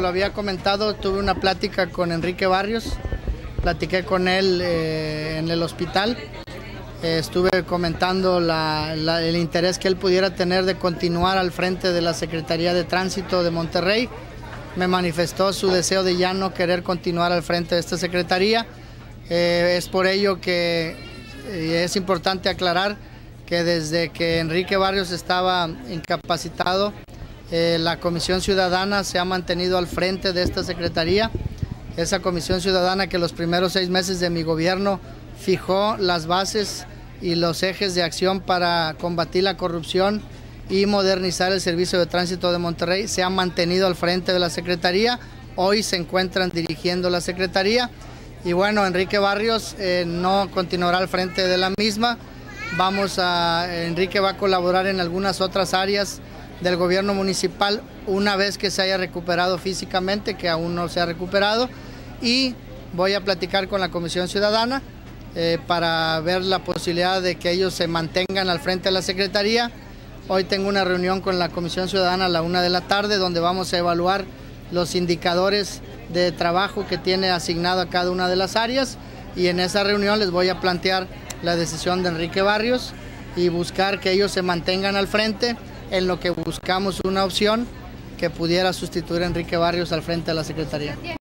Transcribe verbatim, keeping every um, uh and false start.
lo había comentado, tuve una plática con Enrique Barrios, platiqué con él eh, en el hospital, eh, estuve comentando la, la, el interés que él pudiera tener de continuar al frente de la Secretaría de Tránsito de Monterrey. Me manifestó su deseo de ya no querer continuar al frente de esta secretaría. Eh, es por ello que eh, es importante aclarar que desde que Enrique Barrios estaba incapacitado, eh, la Comisión Ciudadana se ha mantenido al frente de esta secretaría. Esa Comisión Ciudadana que los primeros seis meses de mi gobierno fijó las bases y los ejes de acción para combatir la corrupción y modernizar el servicio de tránsito de Monterrey, se ha mantenido al frente de la Secretaría. Hoy se encuentran dirigiendo la Secretaría y bueno, Enrique Barrios eh, no continuará al frente de la misma. Vamos a, Enrique va a colaborar en algunas otras áreas del gobierno municipal una vez que se haya recuperado físicamente, que aún no se ha recuperado, y voy a platicar con la Comisión Ciudadana eh, para ver la posibilidad de que ellos se mantengan al frente de la Secretaría. Hoy tengo una reunión con la Comisión Ciudadana a la una de la tarde donde vamos a evaluar los indicadores de trabajo que tiene asignado a cada una de las áreas, y en esa reunión les voy a plantear la decisión de Enrique Barrios y buscar que ellos se mantengan al frente en lo que buscamos una opción que pudiera sustituir a Enrique Barrios al frente de la Secretaría.